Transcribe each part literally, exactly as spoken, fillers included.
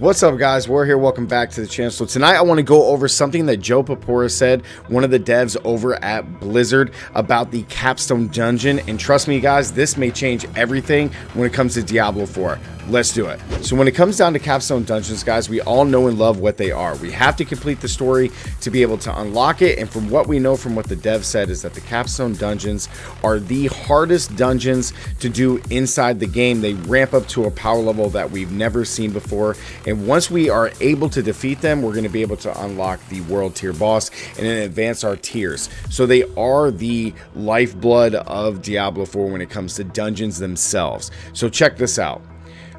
What's up, guys? We're here. Welcome back to the channel. So tonight I want to go over something that Joe Papura said, one of the devs over at Blizzard, about the Capstone Dungeon. And trust me, guys, this may change everything when it comes to Diablo four. Let's do it. So when it comes down to Capstone Dungeons, guys, we all know and love what they are. We have to complete the story to be able to unlock it. And from what we know from what the dev said is that the Capstone Dungeons are the hardest dungeons to do inside the game. They ramp up to a power level that we've never seen before. And once we are able to defeat them, we're going to be able to unlock the world tier boss and then advance our tiers. So they are the lifeblood of Diablo four when it comes to dungeons themselves. So check this out.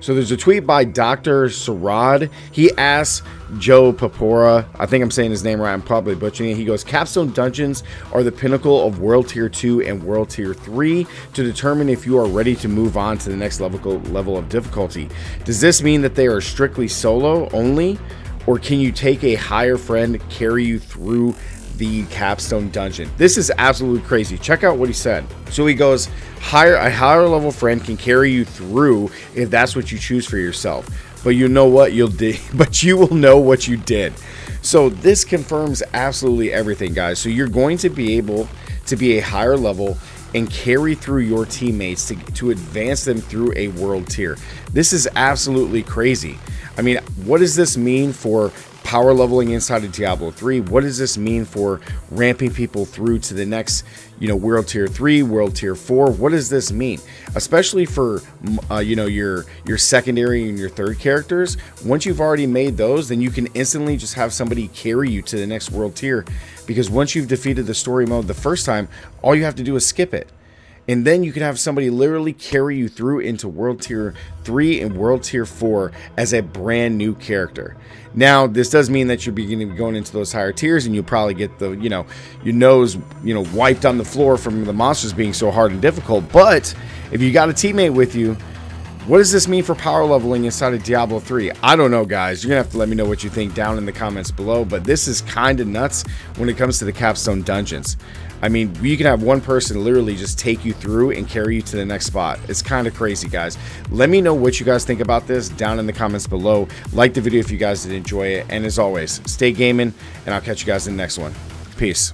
So there's a tweet by Doctor Sarad. He asks Joe Papura, I think I'm saying his name right, I'm probably butchering it. He goes, Capstone Dungeons are the pinnacle of World Tier two and World Tier three to determine if you are ready to move on to the next level, level of difficulty. Does this mean that they are strictly solo only? Or can you take a higher friend, carry you through the Capstone Dungeon? This is absolutely crazy. Check out what he said. So he goes, higher a higher level friend can carry you through if that's what you choose for yourself, but you know what you'll do but you will know what you did. So this confirms absolutely everything, guys. So you're going to be able to be a higher level and carry through your teammates to, to advance them through a world tier. This is absolutely crazy. I mean, what does this mean for power leveling inside of Diablo three? What does this mean for ramping people through to the next, you know, World Tier three, World Tier four? What does this mean? Especially for, uh, you know, your, your secondary and your third characters. Once you've already made those, then you can instantly just have somebody carry you to the next world tier. Because once you've defeated the story mode the first time, all you have to do is skip it. And then you can have somebody literally carry you through into World Tier three and World Tier four as a brand new character. Now, this does mean that you're beginning to go into those higher tiers and you'll probably get the, you know, your nose, you know, wiped on the floor from the monsters being so hard and difficult. But if you got a teammate with you, what does this mean for power leveling inside of Diablo three? I don't know, guys. You're going to have to let me know what you think down in the comments below. But this is kind of nuts when it comes to the Capstone Dungeons. I mean, you can have one person literally just take you through and carry you to the next spot. It's kind of crazy, guys. Let me know what you guys think about this down in the comments below. Like the video if you guys did enjoy it. And as always, stay gaming, and I'll catch you guys in the next one. Peace.